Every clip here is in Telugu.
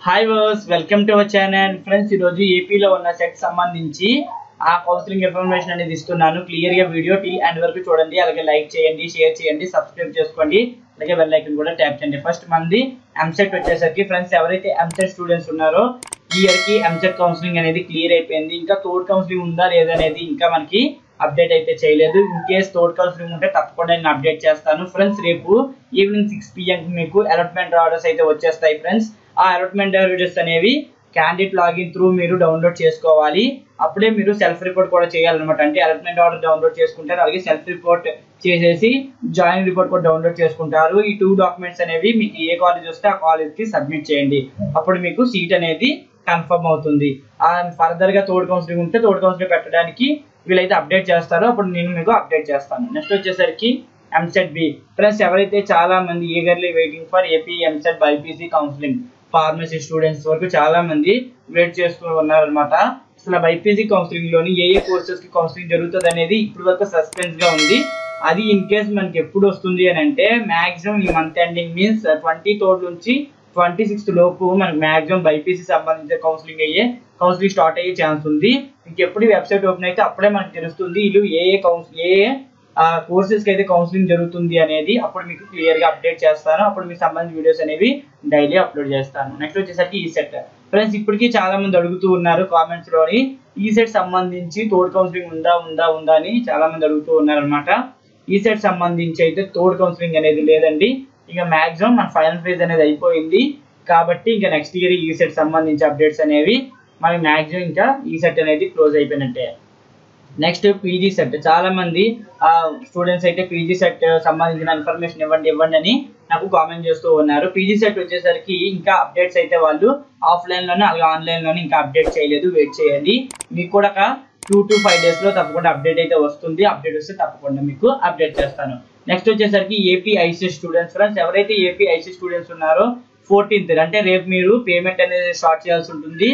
Hi viewers, welcome to our channel. Friends, iroju AP lo unna set sambandhinchi aa counseling information anedi istunanu. Clear ga video till end varaku chudandi, alage like cheyandi, share cheyandi, subscribe cheskondi, alage bell icon kuda tap cheyandi. First mandi MCET vachesariki friends, evaraithe MCET students unnaro ee year ki MCET counseling anedi clear ayipoyindi. Inka third counseling unda ledha anedi inka manaki update aithe cheyaledu. In case third counseling unte tappakunda nenu update chestanu friends. Repu evening 6 PM ki meeku allotment orders aithe vachestayi friends. Allotment orders అనేవి క్యాండిడేట్ లాగిన్ త్రూ మీరు డౌన్లోడ్ చేసుకోవాలి. అప్పుడే మీరు సెల్ఫ్ రిపోర్ట్ కూడా చేయాలన్నమాట. అంటే allotment order డౌన్లోడ్ చేసుకుంటారు, అలాగే సెల్ఫ్ రిపోర్ట్ చేసేసి జాయిన్ రిపోర్ట్ కూడా డౌన్లోడ్ చేసుకుంటారు. ఈ 2 డాక్యుమెంట్స్ అనేవి మీకు ఏ కాలేజ్ వస్తే ఆ కాలేజ్ కి సబ్మిట్ చేయండి, అప్పుడు మీకు సీట్ అనేది కన్ఫర్మ్ అవుతుంది. అండ్ ఫర్దర్ గా థర్డ్ కౌన్సిలింగ్ ఉంటే థర్డ్ కౌన్సిలింగ్ పెట్టడానికి వీలైతే అప్డేట్ చేస్తారు, అప్పుడు నేను మీకు అప్డేట్ చేస్తాను. నెక్స్ట్ వచ్చేసరికి MCET B ఫ్రెండ్స్, ఎవరైతే చాలా మంది eagerly waiting for AP MCET BIPC counselling pharmacy students వరకు చాలా మంది వెయిట్ చేస్తూ ఉన్నారు అన్నమాట. అసలు బైపీసీ కౌన్సిలింగ్ లోని ఏ ఏ కోర్సెస్ కి కౌన్సిలింగ్ జరుగుతుంది అనేది ఇప్పుడు వరకు సస్పెన్స్ గా ఉంది. అది ఇన్ కేస్ మనకి ఎప్పుడు వస్తుంది అని అంటే మాక్సిమం ఈ మంత్ ఎండింగ్ మీన్స్ 23rd నుంచి 26th లోపు మనకి మాక్సిమం బైపీసీ సంబంధించిన కౌన్సిలింగ్ అయ్యే కౌన్సిలింగ్ స్టార్ట్ అయ్యే ఛాన్స్ ఉంది. ఇంకెప్పుడు వెబ్సైట్ ఓపెన్ అయితే అప్పుడే మనకు తెలుస్తుంది వీళ్ళు ఏ కోర్సెస్ కి అయితే కౌన్సిలింగ్ జరుగుతుంది అనేది. అప్పుడు మీకు క్లియర్ గా అప్డేట్ చేస్తాను, అప్పుడు మీకు సంబంధించిన వీడియోస్ అనేవి డైలీ అప్లోడ్ చేస్తాను. నెక్స్ట్ వచ్చేసరికి ఈసెట్ ఫ్రెండ్స్, ఇప్పటికీ చాలా మంది అడుగుతూ ఉన్నారు కామెంట్స్ లోని ఈసెట్ సంబంధించి థర్డ్ కౌన్సిలింగ్ ఉందా అని చాలా మంది అడుగుతూ ఉన్నారు అనమాట. ఈసెట్ సంబంధించి అయితే థర్డ్ కౌన్సిలింగ్ అనేది లేదండి. ఇక మాక్సిమం మన ఫైనల్ ఫేజ్ అనేది అయిపోయింది కాబట్టి ఇంకా నెక్స్ట్ ఇయర్ ఈసెట్ సంబంధించి అప్డేట్స్ అనేవి మనకి మాక్సిమం ఇంకా ఈసెట్ అనేది క్లోజ్ అయిపోయినట్టే. నెక్స్ట్ పీజీ సెట్, చాలా మంది స్టూడెంట్స్ అయితే పీజీ సెట్ సంబంధించిన ఇన్ఫర్మేషన్ ఇవ్వండి అని నాకు కామెంట్ చేస్తూ ఉన్నారు. పీజీ సెట్ వచ్చేసరికి ఇంకా అప్డేట్స్ అయితే వాళ్ళు ఆఫ్లైన్ లోనే అలాగే ఆన్లైన్ లోనే ఇంకా అప్డేట్ చేయలేదు, వెయిట్ చేయండి. మీకు కూడా 2 to 5 days లో తప్పకుండా అప్డేట్ అయితే వస్తుంది. అప్డేట్ వస్తే తప్పకుండా మీకు అప్డేట్ చేస్తాను. నెక్స్ట్ వచ్చేసరికి ఏపీ ఐసెట్ స్టూడెంట్స్ ఫ్రెండ్స్, ఎవరైతే ఏపీ ఐసెట్ స్టూడెంట్స్ ఉన్నారో 14th అంటే రేపు మీరు పేమెంట్ అనేది స్టార్ట్ చేయాల్సి ఉంటుంది.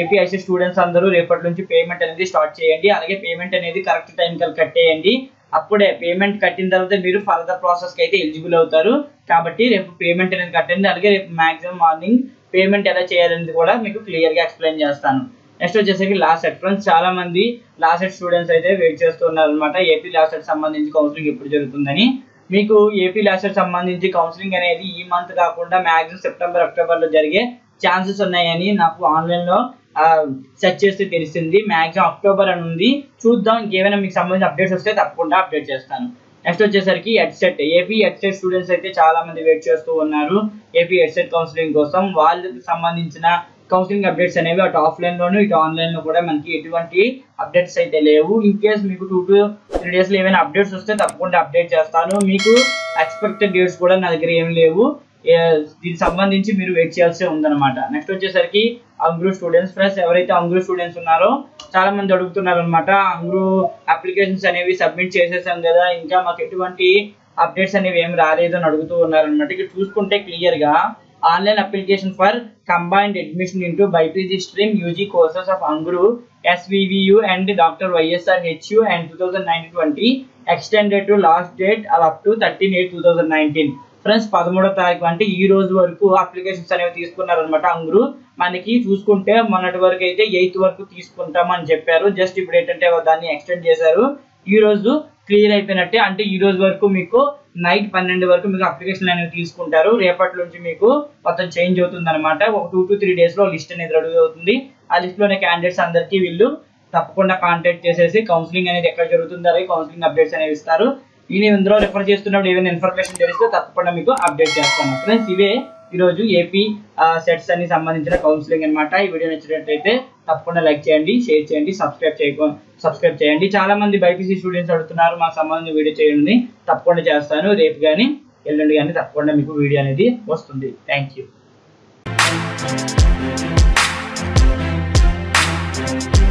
ఏపీ ఐసెట్ స్టూడెంట్స్ అందరూ రేపటి నుంచి పేమెంట్ అనేది స్టార్ట్ చేయండి, అలాగే పేమెంట్ అనేది కరెక్ట్ టైం కల్ కట్టేయండి. అప్పుడే పేమెంట్ కట్టిన తర్వాత మీరు ఫర్దర్ ప్రాసెస్ కి అయితే ఎలిజిబుల్ అవుతారు. కాబట్టి రేపు పేమెంట్ అనేది కట్టండి, అలాగే రేపు మాక్సిమం మార్నింగ్ పేమెంట్ ఎలా చేయాలనేది కూడా మీకు క్లియర్ గా ఎక్స్ప్లెయిన్ చేస్తాను. నెక్స్ట్ వచ్చేసరికి లాస్ట్ సెట్ ఫ్రెండ్స్, చాలా మంది లాస్ట్ సెట్ స్టూడెంట్స్ అయితే వెయిట్ చేస్తున్నారు అనమాట ఏపీ లాస్ట్ సెట్ సంబంధించి కౌన్సిలింగ్ ఎప్పుడు జరుగుతుందని. మీకు ఏపీ లాస్ట్ సెట్ సంబంధించి కౌన్సిలింగ్ అనేది ఈ మంత్ కాకుండా మాక్సిమం సెప్టెంబర్ అక్టోబర్ లో జరిగే ఛాన్సెస్ ఉన్నాయని నాకు ఆన్లైన్ లో సెర్చ్ చేస్తే తెలిసింది. మాక్సిమం అక్టోబర్ అని ఉంది, చూద్దాం. ఇంకేమైనా మీకు సంబంధించిన అప్డేట్స్ వస్తే తప్పకుండా అప్డేట్ చేస్తాను. నెక్స్ట్ వచ్చేసరికి ఎడ్సెట్, ఏపీ ఎడ్సెట్ స్టూడెంట్స్ అయితే చాలా మంది వెయిట్ చేస్తూ ఉన్నారు ఏపీ ఎడ్సెట్ కౌన్సిలింగ్ కోసం. వాళ్ళకి సంబంధించిన కౌన్సిలింగ్ అప్డేట్స్ అనేవి అటు ఆఫ్లైన్ లోను ఇటు ఆన్లైన్ లో కూడా మనకి ఎటువంటి అప్డేట్స్ అయితే లేవు. ఇన్ కేస్ మీకు 2 to 3 days లో ఏమైనా అప్డేట్స్ వస్తే తప్పకుండా అప్డేట్ చేస్తాను. మీకు ఎక్స్పెక్టెడ్ డేట్స్ కూడా నా దగ్గర ఏమి లేవు, దీనికి సంబంధించి మీరు వెయిట్ చేయాల్సి ఉందన్నమాట. నెక్స్ట్ వచ్చేసరికి ANGRAU స్టూడెంట్స్ ఫ్రెండ్స్, ఎవరైతే ANGRAU స్టూడెంట్స్ ఉన్నారో చాలా మంది అడుగుతున్నారు అనమాట. ANGRAU అప్లికేషన్స్ అనేవి సబ్మిట్ చేసేసాం కదా, ఇంకా మాకు ఎటువంటి అప్డేట్స్ అనేవి ఏమి రాలేదు అని అడుగుతూ ఉన్నారు అనమాట. ఇక్కడ చూసుకుంటే క్లియర్ గా online application for combined admission into BiPC stream UG courses of ANGRAU SVVU and doctor YSRHU and 2019-20 extended to last date up to 13/8/2019 friends. 13వ తారీఖు అంటే ఈ రోజు వరకు అప్లికేషన్స్ అనేవి తీసుకున్నారనమాట. ANGRAU మనకి చూసుకుంటే మొన్నటి వరకు అయితే 8th వరకు తీసుకుంటామని చెప్పారు. జస్ట్ ఇప్పుడు ఏంటంటే దాన్ని ఎక్స్టెండ్ చేశారు. ఈ రోజు క్లియర్ అయిపోయినట్టే, అంటే ఈ రోజు వరకు మీకు నైట్ 12 వరకు మీకు అప్లికేషన్ అనేవి తీసుకుంటారు. రేపటి నుంచి మీకు మొత్తం చేంజ్ అవుతుంది అనమాట. ఒక 2 to 3 days లో లిస్ట్ అనేది రెడీ అవుతుంది. ఆ లిస్ట్ లోనే క్యాండిడేట్స్ అందరికీ వీళ్ళు తప్పకుండా కాంటాక్ట్ చేసేసి కౌన్సిలింగ్ అనేది ఎక్కడ జరుగుతుంది అలాగే కౌన్సిలింగ్ అప్డేట్స్ అనేవి ఇస్తారు. నేను ఇందులో రిఫర్ చేస్తున్నప్పుడు ఏమైనా ఇన్ఫర్మేషన్ తెలిస్తే తప్పకుండా మీకు అప్డేట్ చేస్తాను ఫ్రెండ్స్. ఇవే ఈరోజు ఏపీ సెట్స్ అని సంబంధించిన కౌన్సిలింగ్ అనమాట. ఈ వీడియో నచ్చినట్లయితే తప్పకుండా లైక్ చేయండి, షేర్ చేయండి, సబ్స్క్రైబ్ చేయండి. చాలా మంది బైపీసీ స్టూడెంట్స్ అడుగుతున్నారు మాకు సంబంధించిన వీడియో చేయండి, తప్పకుండా చేస్తాను. రేపు కానీ ఎల్లుండి కానీ తప్పకుండా మీకు వీడియో అనేది వస్తుంది. Thank you.